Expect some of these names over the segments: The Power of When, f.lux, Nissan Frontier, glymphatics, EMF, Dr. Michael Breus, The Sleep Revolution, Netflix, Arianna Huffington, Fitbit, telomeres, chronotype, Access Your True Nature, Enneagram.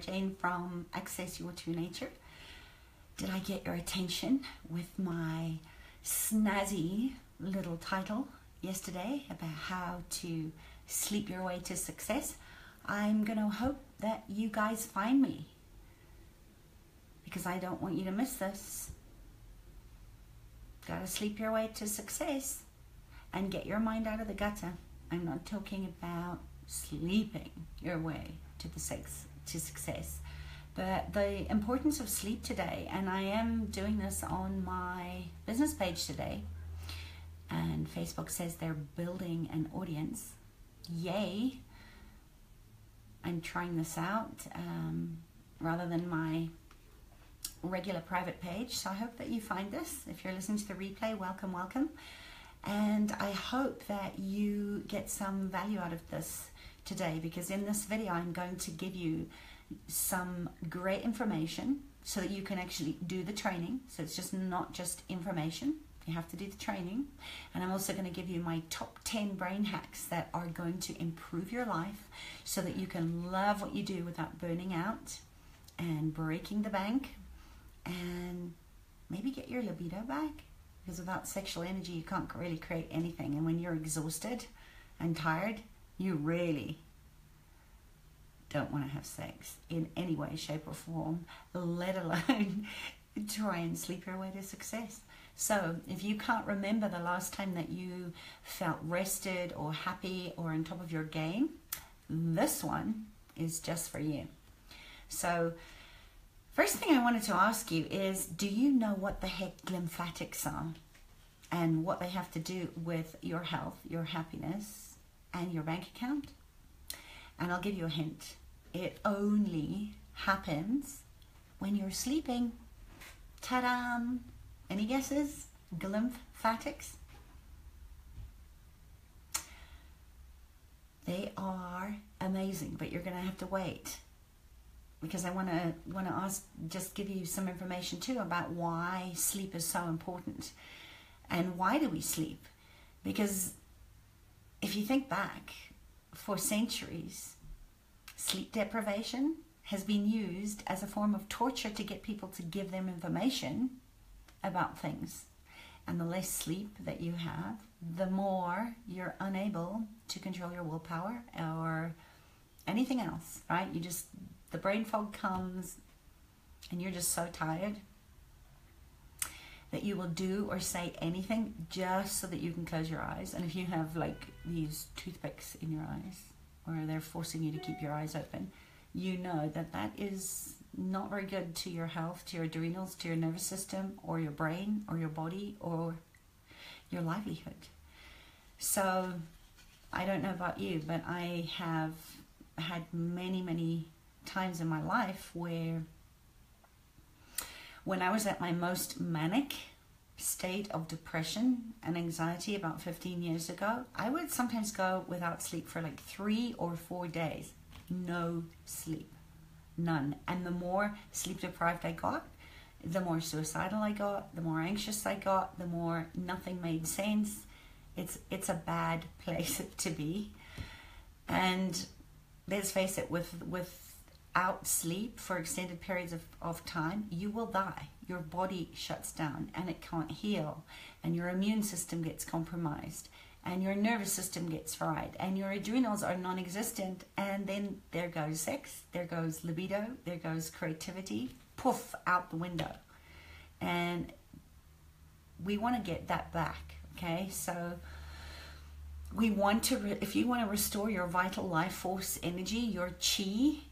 Jane from Access Your True Nature. Did I get your attention with my snazzy little title yesterday about how to sleep your way to success? I'm gonna hope that you guys find me, because I don't want you to miss this. Gotta sleep your way to success and get your mind out of the gutter. I'm not talking about sleeping your way to success, but the importance of sleep today. And I am doing this on my business page today, and Facebook says they're building an audience. Yay! I'm trying this out rather than my regular private page. So I hope that you find this. If you're listening to the replay, welcome, welcome. And I hope that you get some value out of this today, because in this video I'm going to give you some great information so that you can actually do the training. So it's just not just information. You have to do the training. And I'm also going to give you my top 10 brain hacks that are going to improve your life so that you can love what you do without burning out and breaking the bank, and maybe get your libido back, because without sexual energy you can't really create anything. And when you're exhausted and tired, you really don't want to have sex in any way, shape or form, let alone try and sleep your way to success. So if you can't remember the last time that you felt rested or happy or on top of your game, this one is just for you. So first thing I wanted to ask you is, do you know what the heck glymphatics are and what they have to do with your health, your happiness and your bank account? And I'll give you a hint. It only happens when you're sleeping. Ta-da! Any guesses? Glymphatics? They are amazing, but you're going to have to wait, because I want to ask, just give you some information too about why sleep is so important and why do we sleep. Because if you think back, for centuries, sleep deprivation has been used as a form of torture to get people to give them information about things. And the less sleep that you have, the more you're unable to control your willpower or anything else, right? You just, the brain fog comes and you're just so tired that you will do or say anything just so that you can close your eyes. And if you have like these toothpicks in your eyes, or they're forcing you to keep your eyes open, you know that that is not very good to your health, to your adrenals, to your nervous system, or your brain, or your body, or your livelihood. So I don't know about you, but I have had many, many times in my life where when I was at my most manic state of depression and anxiety about 15 years ago, I would sometimes go without sleep for like 3 or 4 days. No sleep, none. And the more sleep deprived I got, the more suicidal I got, the more anxious I got, the more nothing made sense. It's a bad place to be. And let's face it, without sleep for extended periods of time, you will die. Your body shuts down and it can't heal, and your immune system gets compromised, and your nervous system gets fried, and your adrenals are non-existent, and then there goes sex, there goes libido, there goes creativity, poof, out the window. And we want to get that back, okay? So we want to, if you want to restore your vital life force energy, your chi,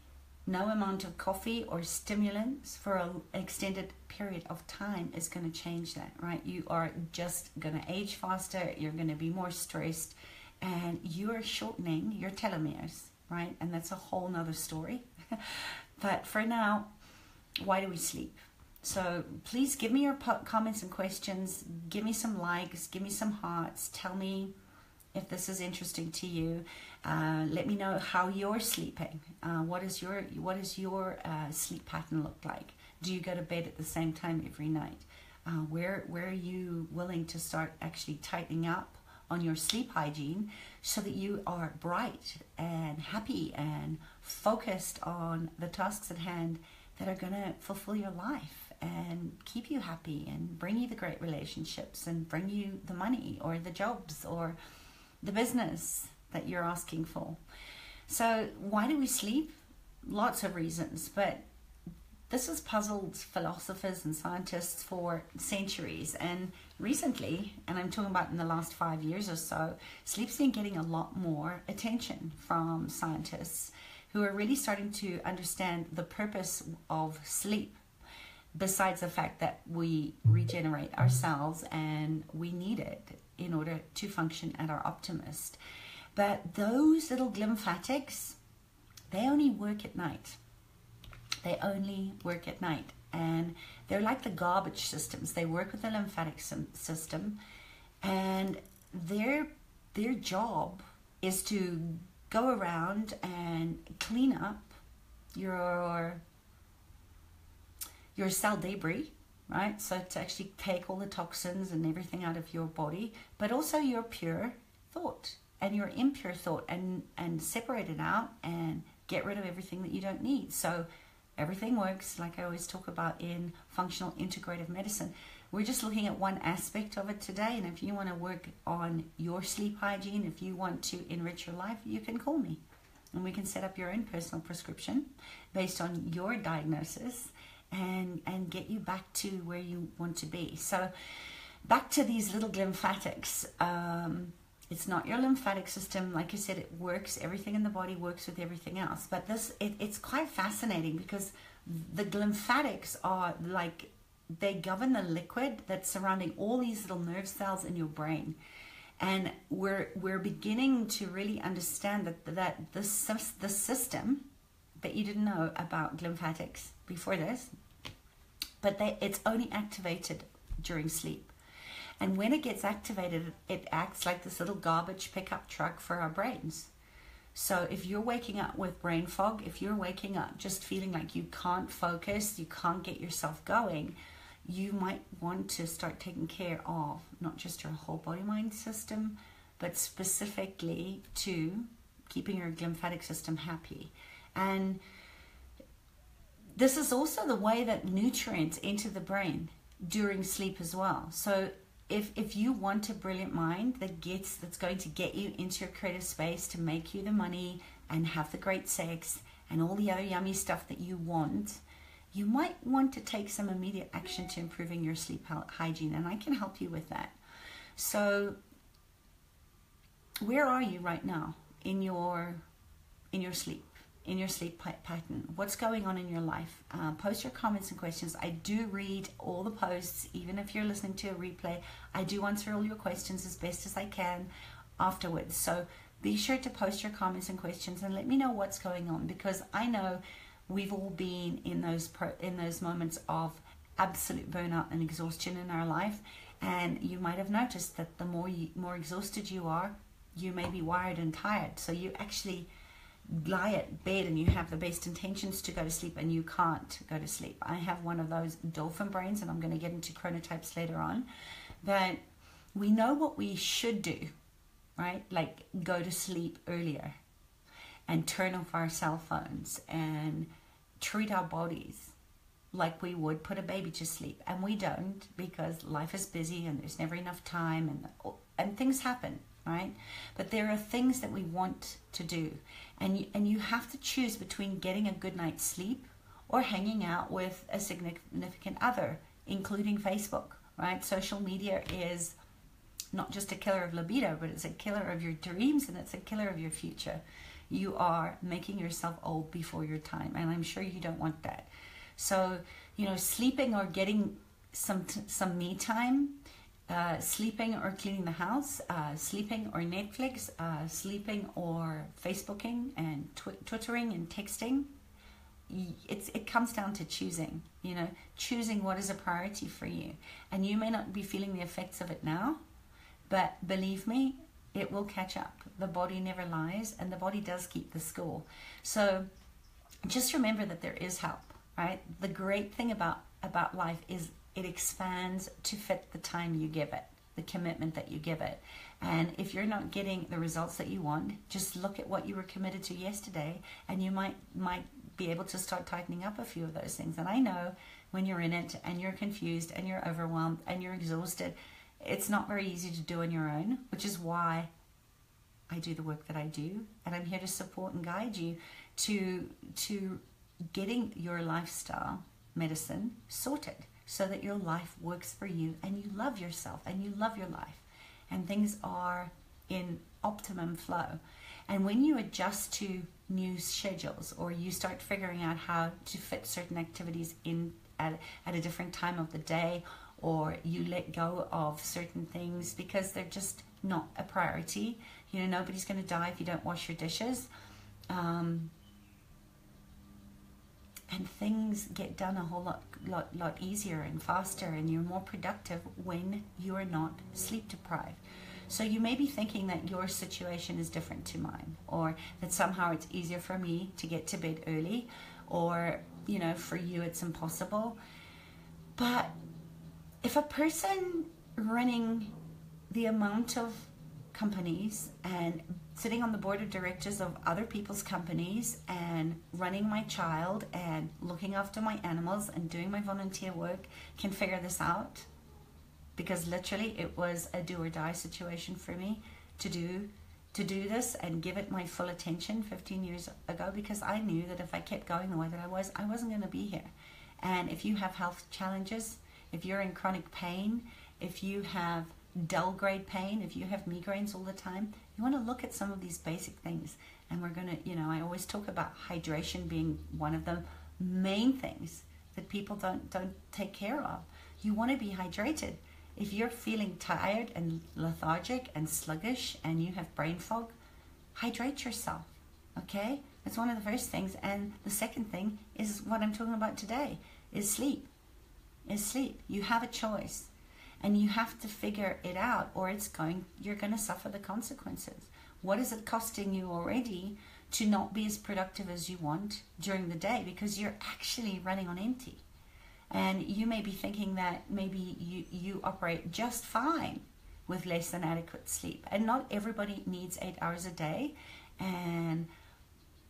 no amount of coffee or stimulants for an extended period of time is going to change that, right? You are just going to age faster, you're going to be more stressed, and you are shortening your telomeres, right? And that's a whole nother story. But for now, why do we sleep? So please give me your comments and questions, give me some likes, give me some hearts, tell me if this is interesting to you. Let me know how you're sleeping. What is your sleep pattern look like? Do you go to bed at the same time every night? Where are you willing to start actually tightening up on your sleep hygiene so that you are bright and happy and focused on the tasks at hand that are going to fulfill your life and keep you happy and bring you the great relationships and bring you the money or the jobs or the business that you're asking for. So why do we sleep? Lots of reasons, but this has puzzled philosophers and scientists for centuries, and recently, and I'm talking about in the last 5 years or so, sleep's been getting a lot more attention from scientists who are really starting to understand the purpose of sleep, besides the fact that we regenerate our cells and we need it in order to function at our optimist. But those little glymphatics, they only work at night. They only work at night, and they're like the garbage systems. They work with the lymphatic system, and their job is to go around and clean up your cell debris, right? So to actually take all the toxins and everything out of your body, but also your pure thought and your impure thought, and separate it out and get rid of everything that you don't need. So everything works, like I always talk about in functional integrative medicine. We're just looking at one aspect of it today, and if you want to work on your sleep hygiene, if you want to enrich your life, you can call me, and we can set up your own personal prescription based on your diagnosis and get you back to where you want to be. So back to these little glymphatics. It's not your lymphatic system. Like I said, it works. Everything in the body works with everything else. But it's quite fascinating because the glymphatics are like, they govern the liquid that's surrounding all these little nerve cells in your brain. And we're beginning to really understand that the system that you didn't know about glymphatics before this, but it's only activated during sleep. And when it gets activated, it acts like this little garbage pickup truck for our brains. So if you're waking up with brain fog, if you're waking up just feeling like you can't focus, you can't get yourself going, you might want to start taking care of not just your whole body-mind system, but specifically to keeping your lymphatic system happy. And this is also the way that nutrients enter the brain during sleep as well. So If you want a brilliant mind that's going to get you into your creative space to make you the money and have the great sex and all the other yummy stuff that you want, you might want to take some immediate action to improving your sleep hygiene, and I can help you with that. So where are you right now in your sleep pattern? What's going on in your life? Post your comments and questions. I do read all the posts, even if you're listening to a replay. I do answer all your questions as best as I can afterwards. So be sure to post your comments and questions and let me know what's going on, because I know we've all been in those moments of absolute burnout and exhaustion in our life, and you might have noticed that the more exhausted you are, you may be wired and tired. So you actually lie at bed and you have the best intentions to go to sleep and you can't go to sleep. I have one of those dolphin brains, and I'm going to get into chronotypes later on. But we know what we should do, right? Like go to sleep earlier and turn off our cell phones and treat our bodies like we would put a baby to sleep. And we don't, because life is busy and there's never enough time and things happen, right? But there are things that we want to do, and you have to choose between getting a good night's sleep or hanging out with a significant other, including Facebook, right? Social media is not just a killer of libido, but it's a killer of your dreams, and it's a killer of your future. You are making yourself old before your time, and I'm sure you don't want that. So, you know, sleeping or getting some me time, sleeping or cleaning the house, sleeping or Netflix, sleeping or Facebooking and Twittering and texting. It comes down to choosing, you know, choosing what is a priority for you. And you may not be feeling the effects of it now, but believe me, it will catch up. The body never lies, and the body does keep the score. So just remember that there is help, right? The great thing about life is it expands to fit the time you give it. the commitment that you give it. And if you're not getting the results that you want, just look at what you were committed to yesterday, and you might be able to start tightening up a few of those things. And I know when you're in it and you're confused and you're overwhelmed and you're exhausted, it's not very easy to do on your own, which is why I do the work that I do. And I'm here to support and guide you to getting your lifestyle medicine sorted so that your life works for you and you love yourself and you love your life and things are in optimum flow. And when you adjust to new schedules or you start figuring out how to fit certain activities in at a different time of the day, or you let go of certain things because they're just not a priority, you know, nobody's going to die if you don't wash your dishes, and things get done a whole lot easier and faster, and you're more productive when you are not sleep deprived. So you may be thinking that your situation is different to mine, or that somehow it's easier for me to get to bed early, or, you know, for you it's impossible. But if a person running the amount of companies and sitting on the board of directors of other people's companies and running my child and looking after my animals and doing my volunteer work can figure this out, because literally it was a do or die situation for me to do this and give it my full attention 15 years ago, because I knew that if I kept going the way that I wasn't going to be here. And if you have health challenges, if you're in chronic pain, if you have dull grade pain, if you have migraines all the time, you want to look at some of these basic things. And we're going to, you know, I always talk about hydration being one of the main things that people don't take care of. You want to be hydrated. If you're feeling tired and lethargic and sluggish and you have brain fog, hydrate yourself, okay? That's one of the first things. And the second thing is what I'm talking about today, is sleep. You have a choice, and you have to figure it out, or you're going to suffer the consequences. What is it costing you already to not be as productive as you want during the day, because you're actually running on empty? And you may be thinking that maybe you operate just fine with less than adequate sleep, and not everybody needs 8 hours a day,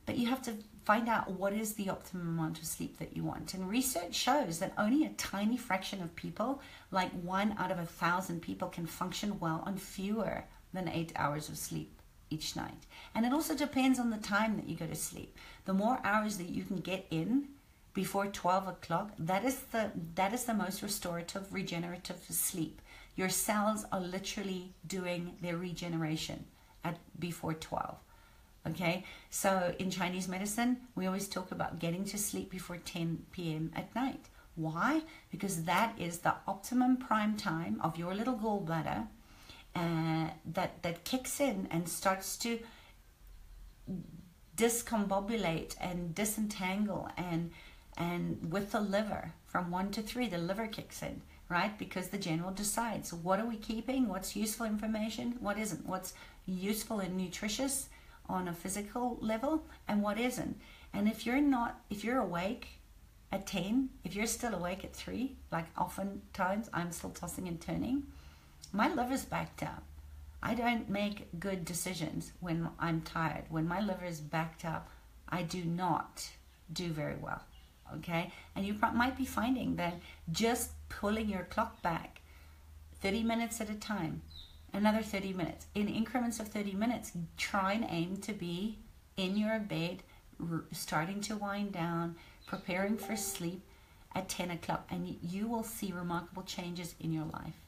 but you have to find out what is the optimum amount of sleep that you want. And research shows that only a tiny fraction of people, like 1 out of 1,000 people, can function well on fewer than 8 hours of sleep each night. And it also depends on the time that you go to sleep. The more hours that you can get in before 12 o'clock, that is the most restorative, regenerative sleep. Your cells are literally doing their regeneration before 12. Okay, so in Chinese medicine, we always talk about getting to sleep before 10 p.m. at night. Why? Because that is the optimum prime time of your little gallbladder that kicks in and starts to discombobulate and disentangle, and with the liver, from 1 to 3, the liver kicks in, right? Because the general decides, what are we keeping? What's useful information? What isn't? What's useful and nutritious on a physical level, and what isn't? And if you're awake at 10, if you're still awake at 3, like oftentimes I'm still tossing and turning, my liver's backed up. I don't make good decisions when I'm tired. When my liver is backed up, I do not do very well, okay? And you might be finding that just pulling your clock back 30 minutes at a time, another 30 minutes, in increments of 30 minutes, try and aim to be in your bed, starting to wind down, preparing for sleep at 10 o'clock, and you will see remarkable changes in your life.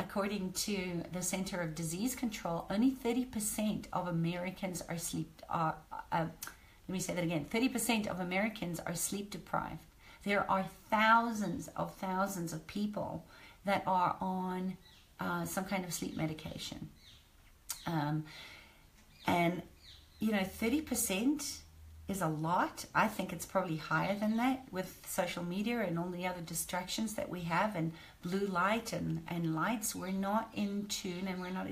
According to the Center of Disease Control, only 30% of Americans are sleep 30% of Americans are sleep deprived. There are thousands of people that are on some kind of sleep medication, and you know, 30% is a lot. I think it's probably higher than that, with social media and all the other distractions that we have, and blue light and lights. We're not in tune, and we're not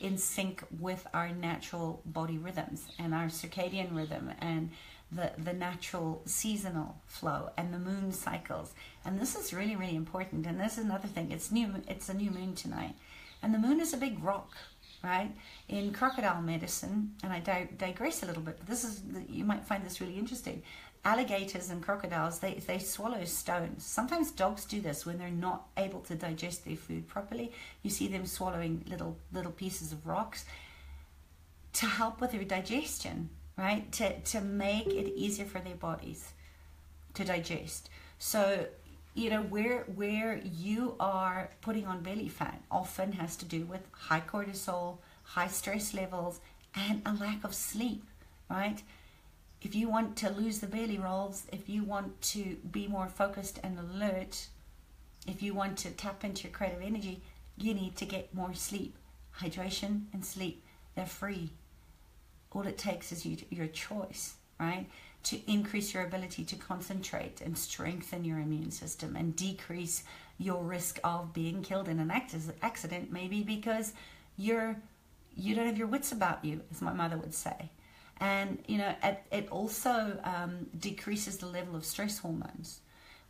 in sync with our natural body rhythms and our circadian rhythm and the natural seasonal flow and the moon cycles. And this is really, really important. And this is another thing. It's a new moon tonight. And the moon is a big rock, right? In crocodile medicine, and I digress a little bit, but this is, you might find this really interesting. Alligators and crocodiles, they swallow stones. Sometimes dogs do this when they're not able to digest their food properly. You see them swallowing little pieces of rocks to help with their digestion, right? To make it easier for their bodies to digest. So, you know, where you are putting on belly fat often has to do with high cortisol, high stress levels, and a lack of sleep, right? If you want to lose the belly rolls, if you want to be more focused and alert, if you want to tap into your creative energy, you need to get more sleep. Hydration and sleep, they're free. All it takes is your choice, right? To increase your ability to concentrate and strengthen your immune system and decrease your risk of being killed in an accident, maybe because you don't have your wits about you, as my mother would say. And, you know, it also decreases the level of stress hormones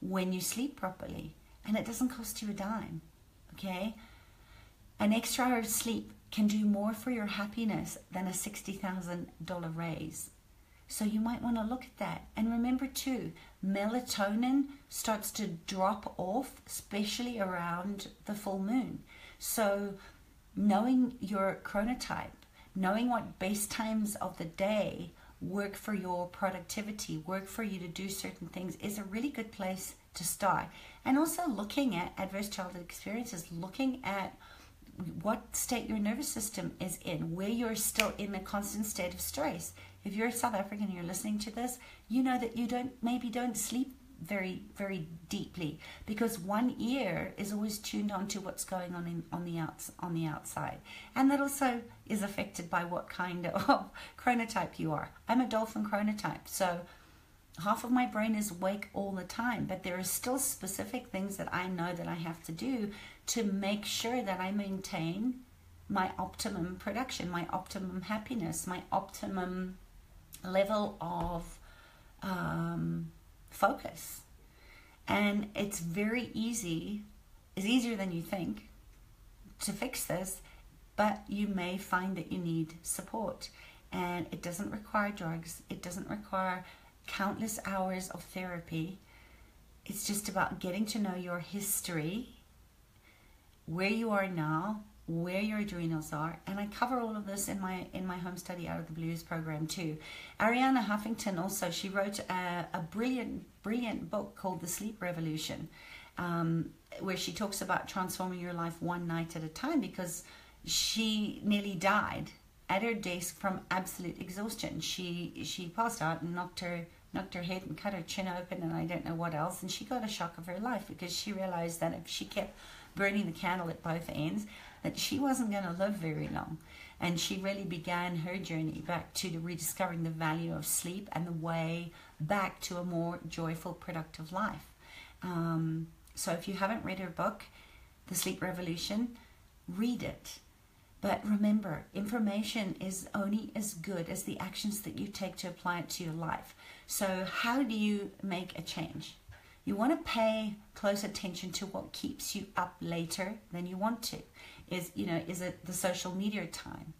when you sleep properly. And it doesn't cost you a dime, okay? An extra hour of sleep can do more for your happiness than a $60,000 raise. So you might want to look at that. And remember too, melatonin starts to drop off, especially around the full moon. So knowing your chronotype, knowing what best times of the day work for your productivity, work for you to do certain things, is a really good place to start. And also looking at adverse childhood experiences, looking at what state your nervous system is in, where you're still in a constant state of stress. If you're a South African and you're listening to this, you know that you maybe don't sleep very, very deeply because one ear is always tuned on to what's going on on the outside. And that also is affected by what kind of chronotype you are. I'm a dolphin chronotype, so half of my brain is awake all the time, but there are still specific things that I know that I have to do to make sure that I maintain my optimum production, my optimum happiness, my optimum level of focus. And it's very easy, it's easier than you think to fix this, but you may find that you need support. And it doesn't require drugs, it doesn't require countless hours of therapy. It's just about getting to know your history, where you are now, where your adrenals are, and I cover all of this in my home study Out of the Blues program too. Arianna Huffington also, she wrote a brilliant book called The Sleep Revolution, where she talks about transforming your life one night at a time, because she nearly died at her desk from absolute exhaustion. She passed out and knocked her head and cut her chin open and I don't know what else, and she got a shock of her life because she realized that if she kept burning the candle at both ends, that she wasn't going to live very long. And she really began her journey back to rediscovering the value of sleep and the way back to a more joyful, productive life. So if you haven't read her book, The Sleep Revolution, read it. But remember, information is only as good as the actions that you take to apply it to your life. So how do you make a change? You want to pay close attention to what keeps you up later than you want to. Is it the social media time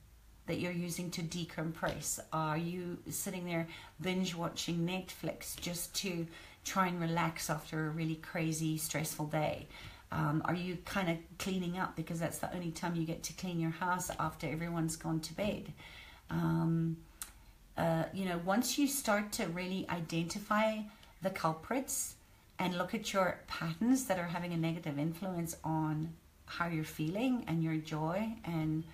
that you're using to decompress? Are you sitting there binge watching Netflix just to try and relax after a really crazy, stressful day? Are you kind of cleaning up because that's the only time you get to clean your house after everyone's gone to bed? Once you start to really identify the culprits and look at your patterns that are having a negative influence on how you're feeling and your joy and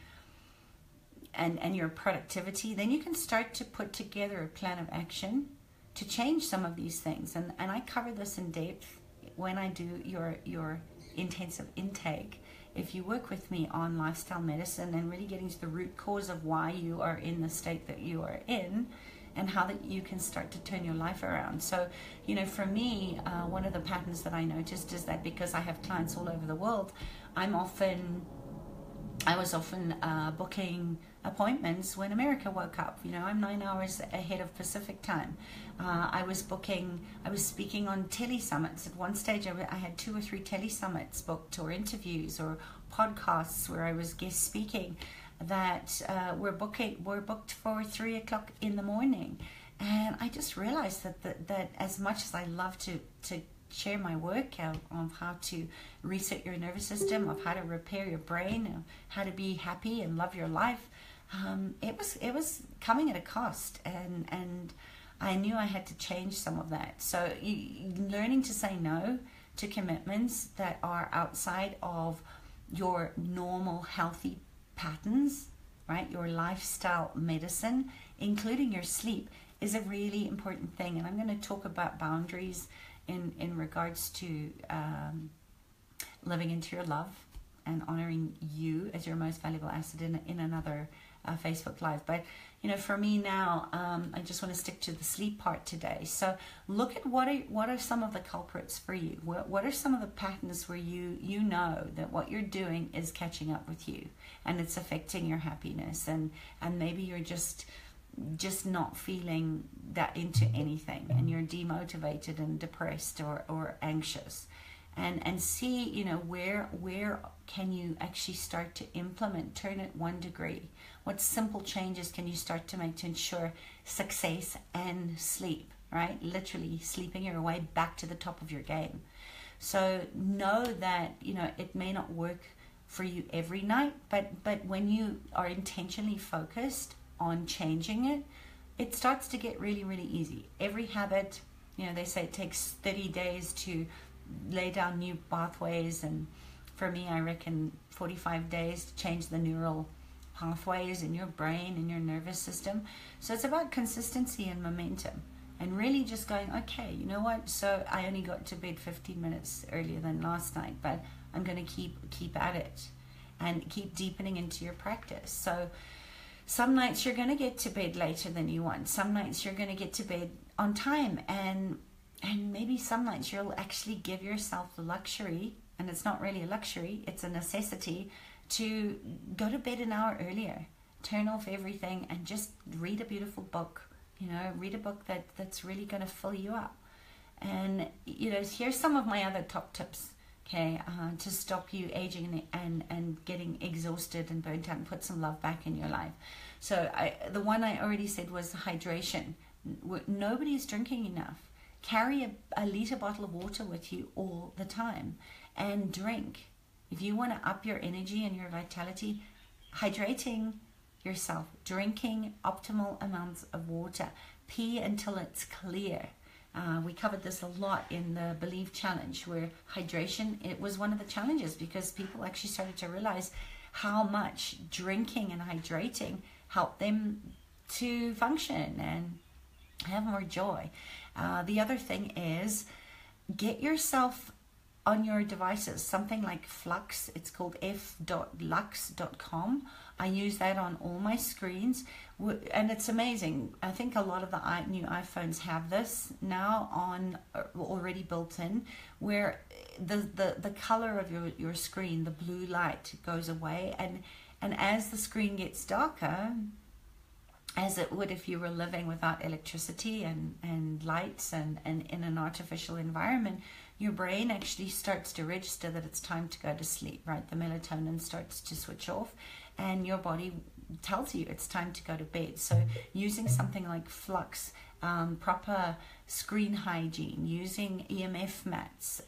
your productivity, then you can start to put together a plan of action to change some of these things. And I cover this in depth when I do your intensive intake. If you work with me on lifestyle medicine and really getting to the root cause of why you are in the state that you are in, and how that you can start to turn your life around. So, you know, for me, one of the patterns that I noticed is that because I have clients all over the world, I was often booking appointments when America woke up. You know, I'm 9 hours ahead of Pacific time. I was speaking on tele summits. At one stage I had 2 or 3 tele summits booked, or interviews or podcasts where I was guest speaking that were booked for 3 o'clock in the morning. And I just realized that as much as I love to share my work of how to reset your nervous system, of how to repair your brain, of how to be happy and love your life, it was coming at a cost, and I knew I had to change some of that. So learning to say no to commitments that are outside of your normal healthy patterns, right? Your lifestyle medicine, including your sleep, is a really important thing. And I'm going to talk about boundaries in regards to living into your love and honoring you as your most valuable asset in another Facebook Live. But you know, for me now, I just want to stick to the sleep part today. So look at what are some of the culprits for you. What are some of the patterns where you know that what you're doing is catching up with you, and it's affecting your happiness, and maybe you're just not feeling that into anything, and you're demotivated and depressed or anxious, and see, you know, where can you actually start to implement, turn it 1 degree. What simple changes can you start to make to ensure success and sleep, right? Literally sleeping your way back to the top of your game. So know that, you know, it may not work for you every night, but when you are intentionally focused on changing it, it starts to get really, really easy. Every habit, you know, they say it takes 30 days to lay down new pathways, and for me, I reckon 45 days to change the neural pathways in your brain and your nervous system. So it's about consistency and momentum, and really just going, okay, you know what, so I only got to bed 15 minutes earlier than last night, but I'm going to keep at it and keep deepening into your practice. So some nights you're going to get to bed later than you want. Some nights you're going to get to bed on time. And maybe some nights you'll actually give yourself the luxury, and it's not really a luxury, it's a necessity, to go to bed an hour earlier. Turn off everything and just read a beautiful book. You know, read a book that's really going to fill you up. And, you know, here's some of my other top tips. Okay, to stop you aging and getting exhausted and burnt out, and put some love back in your life. So the one I already said was hydration. Nobody's drinking enough. Carry a liter bottle of water with you all the time and drink. If you want to up your energy and your vitality, hydrating yourself, drinking optimal amounts of water, pee until it's clear. We covered this a lot in the Believe Challenge, where hydration, it was one of the challenges, because people actually started to realize how much drinking and hydrating helped them to function and have more joy. The other thing is, get yourself on your devices something like Flux. It's called f.lux.com. I use that on all my screens, and it's amazing. I think a lot of the new iPhones have this now on already built in, where the color of your screen, the blue light, goes away, and as the screen gets darker, as it would if you were living without electricity and lights and in an artificial environment, your brain actually starts to register that it's time to go to sleep, right? The melatonin starts to switch off, and your body tells you it's time to go to bed. So using something like Flux, proper screen hygiene, using EMF mats,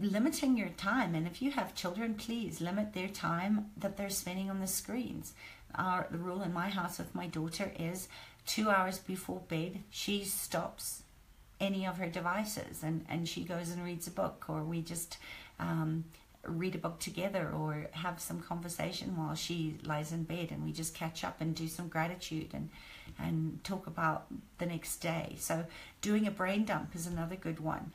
limiting your time. And if you have children, please limit their time that they're spending on the screens. The rule in my house with my daughter is 2 hours before bed, she stops any of her devices, and she goes and reads a book, or we just read a book together, or have some conversation while she lies in bed, and we just catch up and do some gratitude and talk about the next day. So doing a brain dump is another good one.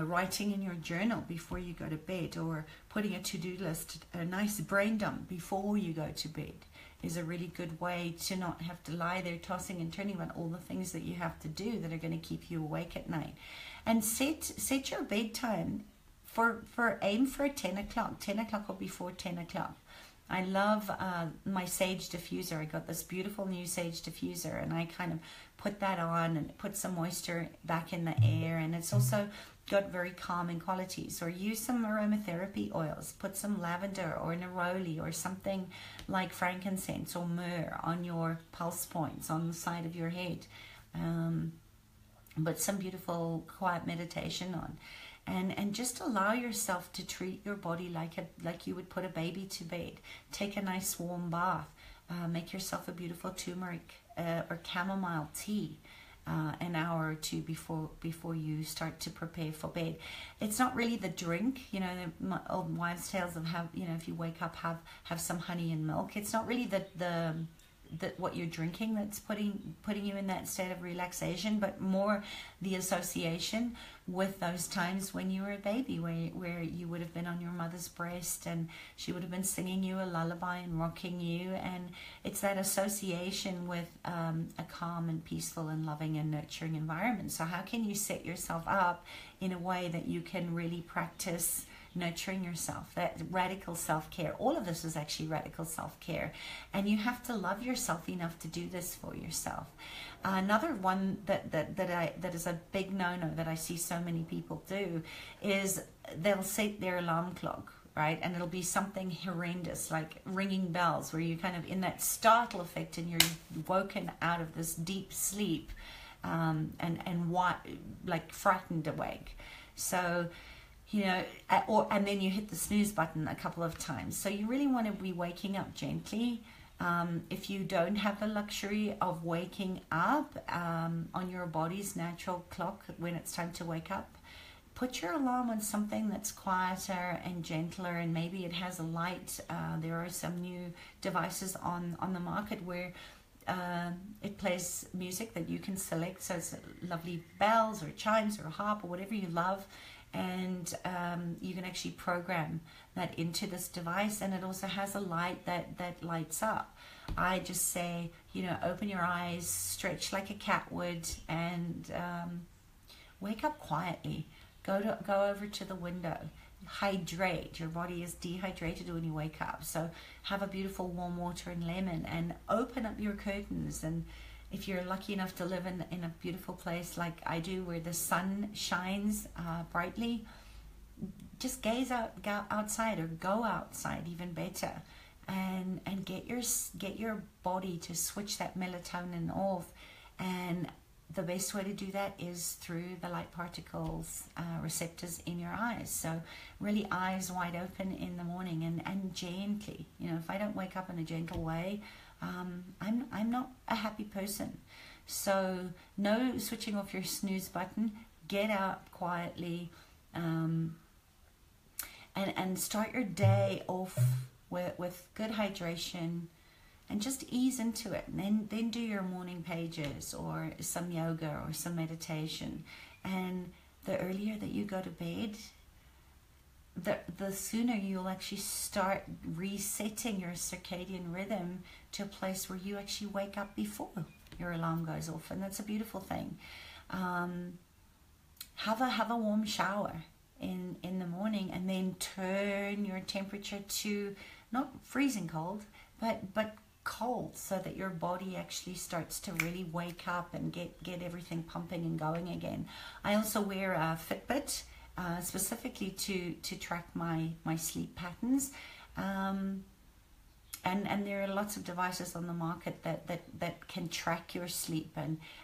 Writing in your journal before you go to bed, or putting a to-do list, a nice brain dump before you go to bed, is a really good way to not have to lie there tossing and turning about all the things that you have to do that are going to keep you awake at night. And set your bedtime for aim for 10 o'clock or before 10 o'clock. I love my sage diffuser. I got this beautiful new sage diffuser, and I kind of put that on and put some moisture back in the air, and it's also got very calming qualities. Or use some aromatherapy oils, put some lavender or neroli or something like frankincense or myrrh on your pulse points on the side of your head. But some beautiful quiet meditation on, and just allow yourself to treat your body like you would put a baby to bed. Take a nice warm bath, make yourself a beautiful turmeric or chamomile tea an hour or two before you start to prepare for bed. It's not really the drink, you know, my old wives' tales of have, you know, if you wake up, have some honey and milk. It's not really the what you're drinking that's putting you in that state of relaxation, but more the association with those times when you were a baby, where you would have been on your mother's breast and she would have been singing you a lullaby and rocking you. And it's that association with a calm and peaceful and loving and nurturing environment. So how can you set yourself up in a way that you can really practice nurturing yourself, that radical self-care? All of this is actually radical self-care, and you have to love yourself enough to do this for yourself. Another one that is a big no-no that I see so many people do is they'll set their alarm clock, right? And it'll be something horrendous, like ringing bells, where you're kind of in that startle effect and you're woken out of this deep sleep and frightened awake. So, you know, and then you hit the snooze button a couple of times. So you really want to be waking up gently. If you don't have the luxury of waking up on your body's natural clock when it's time to wake up, put your alarm on something that's quieter and gentler, and maybe it has a light. There are some new devices on the market where it plays music that you can select. So it's lovely bells or chimes or harp or whatever you love. And you can actually program that into this device, and it also has a light that lights up. I just say, you know, open your eyes, stretch like a cat would, and wake up quietly. Go over to the window. Hydrate. Your body is dehydrated when you wake up, so have a beautiful warm water and lemon, and open up your curtains. And if you're lucky enough to live in a beautiful place like I do, where the sun shines brightly, just gaze out, go outside, or go outside, even better, and get your body to switch that melatonin off. And the best way to do that is through the light particles receptors in your eyes. So really eyes wide open in the morning, and gently. You know, if I don't wake up in a gentle way, I'm not a happy person. So no switching off your snooze button. Get up quietly, and start your day off with good hydration, and just ease into it. And then do your morning pages or some yoga or some meditation. And the earlier that you go to bed, the sooner you'll actually start resetting your circadian rhythm to a place where you actually wake up before your alarm goes off. And that's a beautiful thing. Have a warm shower in the morning, and then turn your temperature to not freezing cold, but cold, so that your body actually starts to really wake up and get everything pumping and going again. I also wear a Fitbit, specifically to track my sleep patterns, and there are lots of devices on the market that can track your sleep,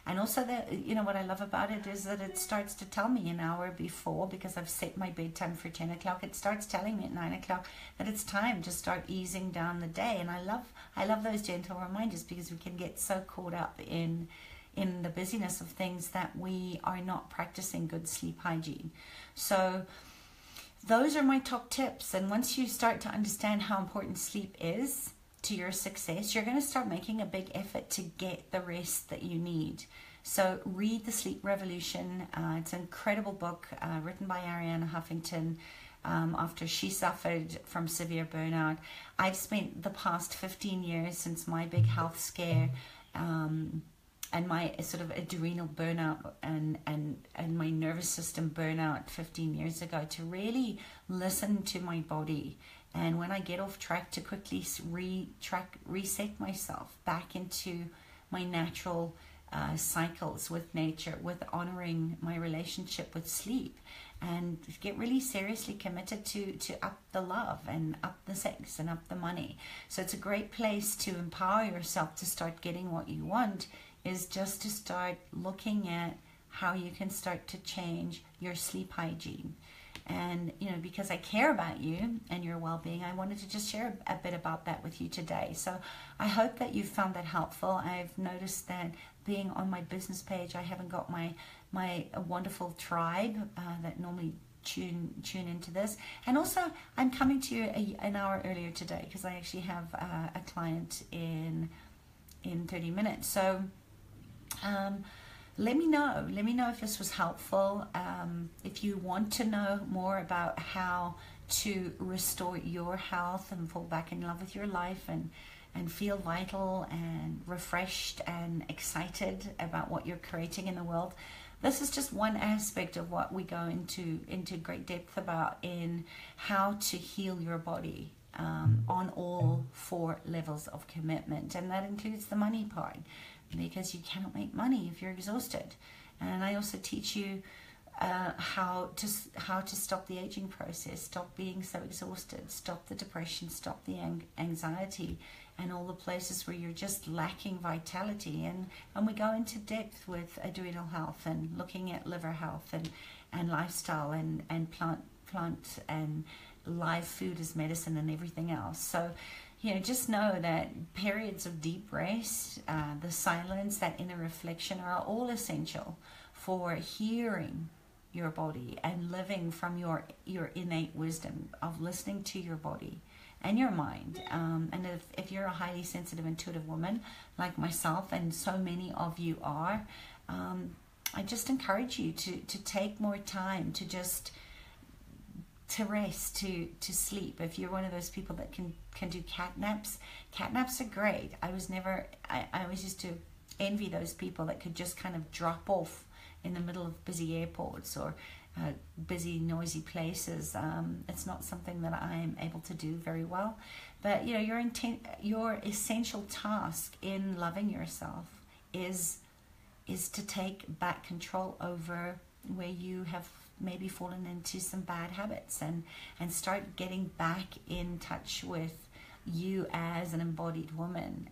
and also that, you know, what I love about it is that it starts to tell me an hour before, because I've set my bedtime for 10 o'clock. It starts telling me at 9 o'clock that it's time to start easing down the day, and I love those gentle reminders, because we can get so caught up in the busyness of things that we are not practicing good sleep hygiene. So those are my top tips. And once you start to understand how important sleep is to your success, you're going to start making a big effort to get the rest that you need. So read The Sleep Revolution. It's an incredible book written by Arianna Huffington. After she suffered from severe burnout, I've spent the past 15 years since my big health scare and my sort of adrenal burnout and my nervous system burnout 15 years ago, to really listen to my body And when I get off track, to quickly reset myself back into my natural cycles with nature, with honoring my relationship with sleep, and get really seriously committed to up the love and up the sex and up the money. So it's a great place to empower yourself to start getting what you want, is just to start looking at how you can start to change your sleep hygiene. And, you know, because I care about you and your well-being, I wanted to just share a bit about that with you today. So I hope that you found that helpful. I've noticed that being on my business page, I haven't got my wonderful tribe that normally tune into this. And also, I'm coming to you an hour earlier today because I actually have a client in 30 minutes. So Let me know if this was helpful. If you want to know more about how to restore your health and fall back in love with your life and feel vital and refreshed and excited about what you're creating in the world, this is just one aspect of what we go into great depth about in how to heal your body on all four levels of commitment. And that includes the money part, because you cannot make money if you're exhausted. And I also teach you how to stop the aging process, stop being so exhausted, stop the depression, stop the anxiety, and all the places where you're just lacking vitality. And we go into depth with adrenal health and looking at liver health and lifestyle and plant and live food as medicine and everything else. So, you know, just know that periods of deep rest, the silence, that inner reflection are all essential for hearing your body and living from your innate wisdom of listening to your body and your mind. And if you're a highly sensitive, intuitive woman like myself, and so many of you are, I just encourage you to take more time to just to rest, to sleep. If you're one of those people that can do cat naps are great. I always used to envy those people that could just kind of drop off in the middle of busy airports or busy, noisy places. It's not something that I'm able to do very well. But, you know, your essential task in loving yourself is to take back control over where you have maybe fallen into some bad habits and start getting back in touch with you as an embodied woman,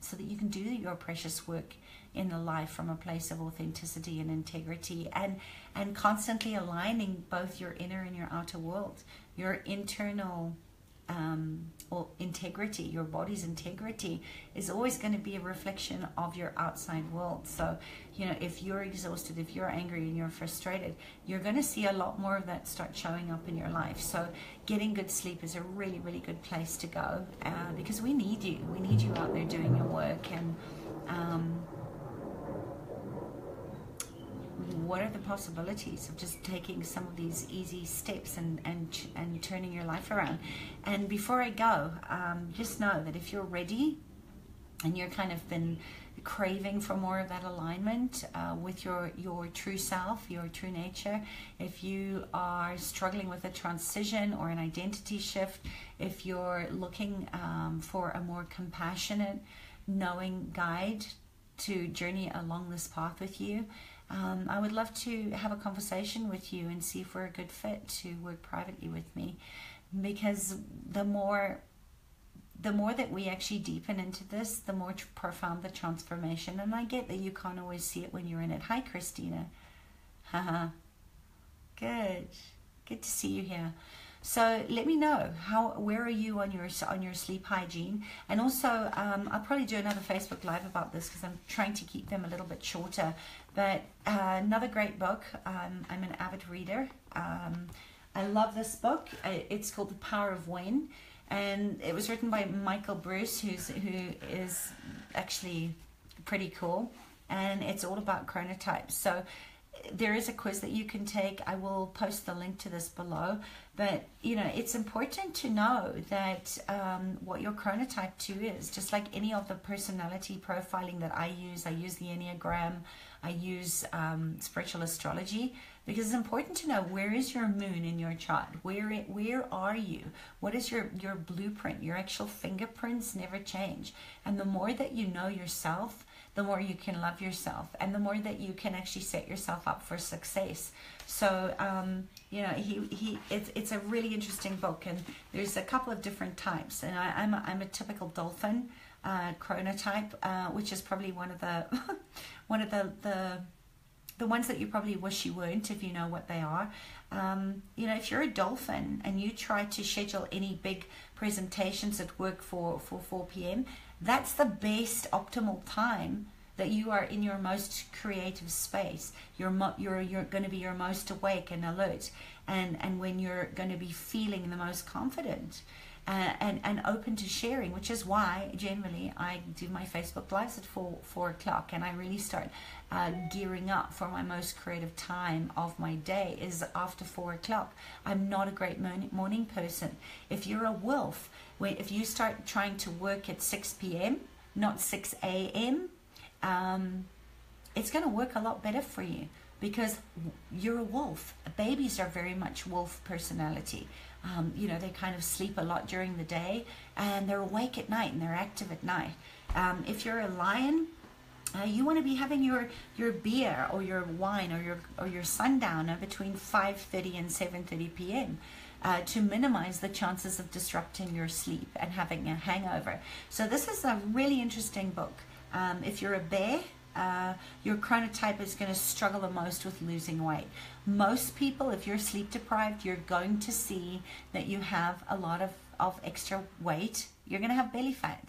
so that you can do your precious work in the life from a place of authenticity and integrity, and constantly aligning both your inner and your outer world, your internal integrity, your body's integrity is always going to be a reflection of your outside world. So, you know, if you're exhausted, if you're angry and you're frustrated, you're going to see a lot more of that start showing up in your life. So getting good sleep is a really, really good place to go, because we need you. We need you out there doing your work. And what are the possibilities of just taking some of these easy steps and turning your life around? And before I go, just know that if you're ready and you're kind of been craving for more of that alignment with your true self, your true nature, if you are struggling with a transition or an identity shift, if you're looking for a more compassionate, knowing guide to journey along this path with you, I would love to have a conversation with you and see if we're a good fit to work privately with me, because the more that we actually deepen into this, the more profound the transformation. And I get that you can't always see it when you're in it. Hi, Christina. Haha. Good to see you here. So let me know where are you on your sleep hygiene. And also, I'll probably do another Facebook Live about this because I'm trying to keep them a little bit shorter. But another great book. I'm an avid reader. I love this book. It's called The Power of When, and it was written by Michael Breus, who is actually pretty cool. And it's all about chronotypes. So there is a quiz that you can take. I will post the link to this below. But, you know, it's important to know that what your chronotype 2 is, just like any of the personality profiling that I use the Enneagram, I use spiritual astrology, because it's important to know where is your moon in your chart, where are you, what is your blueprint, your actual fingerprints never change. And the more that you know yourself, the more you can love yourself, and the more that you can actually set yourself up for success. So, you know, it's a really interesting book, and there's a couple of different types, and I'm a typical dolphin chronotype, which is probably one of the the ones that you probably wish you weren't, if you know what they are. You know, if you're a dolphin and you try to schedule any big presentations at work for 4 p.m, that's the best optimal time that you are in your most creative space. You're going to be your most awake and alert, and when you're going to be feeling the most confident and open to sharing, which is why generally I do my Facebook Lives at 4 o'clock, and I really start gearing up for my most creative time of my day is after 4 o'clock. I'm not a great morning person. If you're a wolf, if you start trying to work at 6 p.m, not 6 a.m, it's going to work a lot better for you, because you're a wolf. Babies are very much wolf personality. You know, they kind of sleep a lot during the day, and they're awake at night, and they're active at night. If you're a lion, you want to be having your beer or your wine or your sundowner between 5:30 and 7:30 p.m. To minimize the chances of disrupting your sleep and having a hangover. So this is a really interesting book. If you're a bear, your chronotype is going to struggle the most with losing weight. Most people, if you're sleep deprived, you're going to see that you have a lot of extra weight. You're going to have belly fat.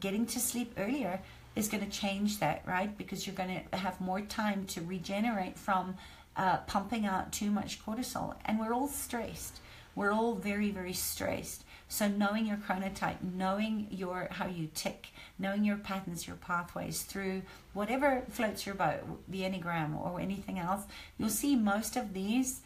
Getting to sleep earlier is going to change that, right? Because you're going to have more time to regenerate from pumping out too much cortisol. And we're all stressed. We're all very, very stressed. So knowing your chronotype, knowing your how you tick, knowing your patterns, your pathways through whatever floats your boat, the Enneagram or anything else, you'll see most of these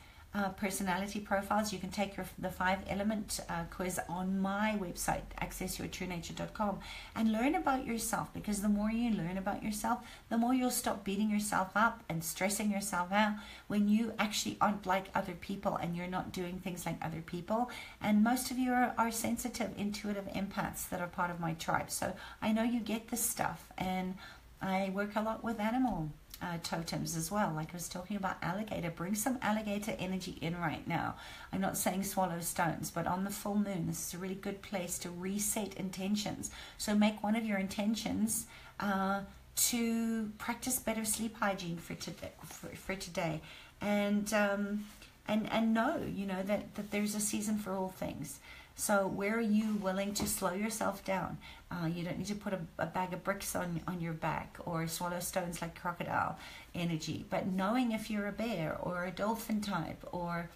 personality profiles. You can take the 5-element quiz on my website, accessyourtruenature.com, and learn about yourself, because the more you learn about yourself, the more you'll stop beating yourself up and stressing yourself out when you actually aren't like other people and you're not doing things like other people. And most of you are sensitive, intuitive empaths that are part of my tribe, so I know you get this stuff. And I work a lot with animal totems as well, like I was talking about alligator. Bring some alligator energy in right now. I'm not saying swallow stones, but on the full moon, this is a really good place to reset intentions. So make one of your intentions to practice better sleep hygiene for today, and know, you know, that there's a season for all things. So where are you willing to slow yourself down? You don't need to put a bag of bricks on your back or swallow stones like crocodile energy. But knowing if you're a bear or a dolphin type or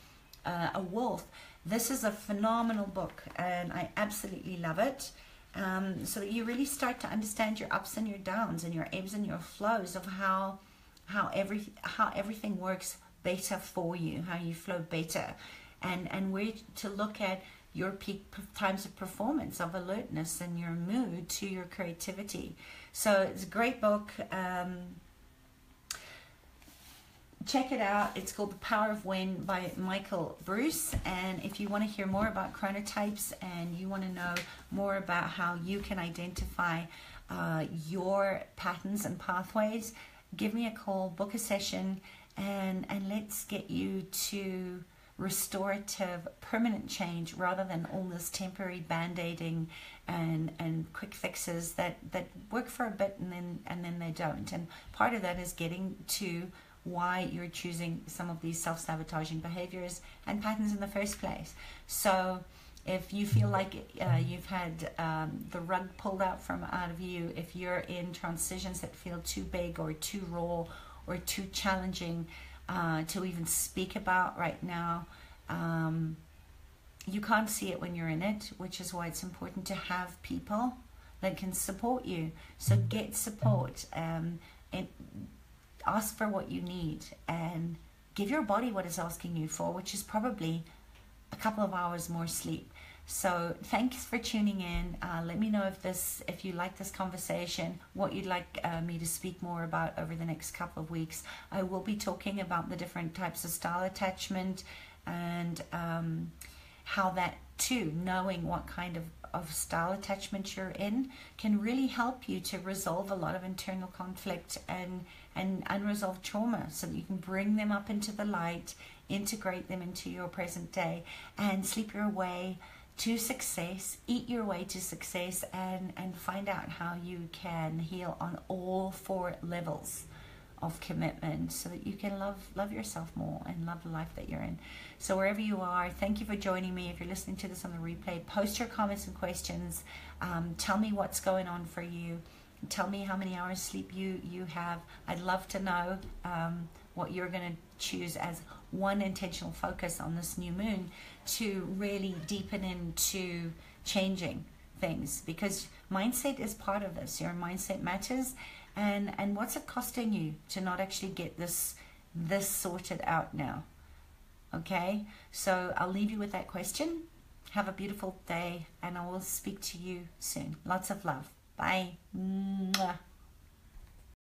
a wolf, this is a phenomenal book, and I absolutely love it. So that you really start to understand your ups and your downs and your ebbs and your flows of how everything works better for you, how you flow better, and where to look at your peak times of performance, of alertness, and your mood to your creativity. So it's a great book. Check it out. It's called The Power of When by Michael Breus. And if you want to hear more about chronotypes and you want to know more about how you can identify your patterns and pathways, give me a call, book a session, and let's get you to restorative, permanent change, rather than all this temporary band-aiding and quick fixes that work for a bit and then they don't. And part of that is getting to why you're choosing some of these self-sabotaging behaviors and patterns in the first place. So if you feel like you've had the rug pulled out from out of you, if you're in transitions that feel too big or too raw or too challenging to even speak about right now, you can't see it when you're in it, which is why it's important to have people that can support you. So get support. And ask for what you need and give your body what it's asking you for, which is probably a couple of hours more sleep. So thanks for tuning in. Let me know if you like this conversation, what you'd like me to speak more about over the next couple of weeks. I will be talking about the different types of style attachment and how that too, knowing what kind of style attachment you're in, can really help you to resolve a lot of internal conflict and unresolved trauma, so that you can bring them up into the light, integrate them into your present day, and sleep your way to success, eat your way to success, and find out how you can heal on all four levels of commitment, so that you can love yourself more and love the life that you're in. So wherever you are, thank you for joining me. If you're listening to this on the replay, post your comments and questions. Tell me what's going on for you. Tell me how many hours sleep you have. I'd love to know what you're going to choose as one intentional focus on this new moon to really deepen into changing things, because mindset is part of this. Your mindset matters. And what's it costing you to not actually get this sorted out now? Okay, so I'll leave you with that question. Have a beautiful day, and I will speak to you soon. Lots of love. Bye. Mwah.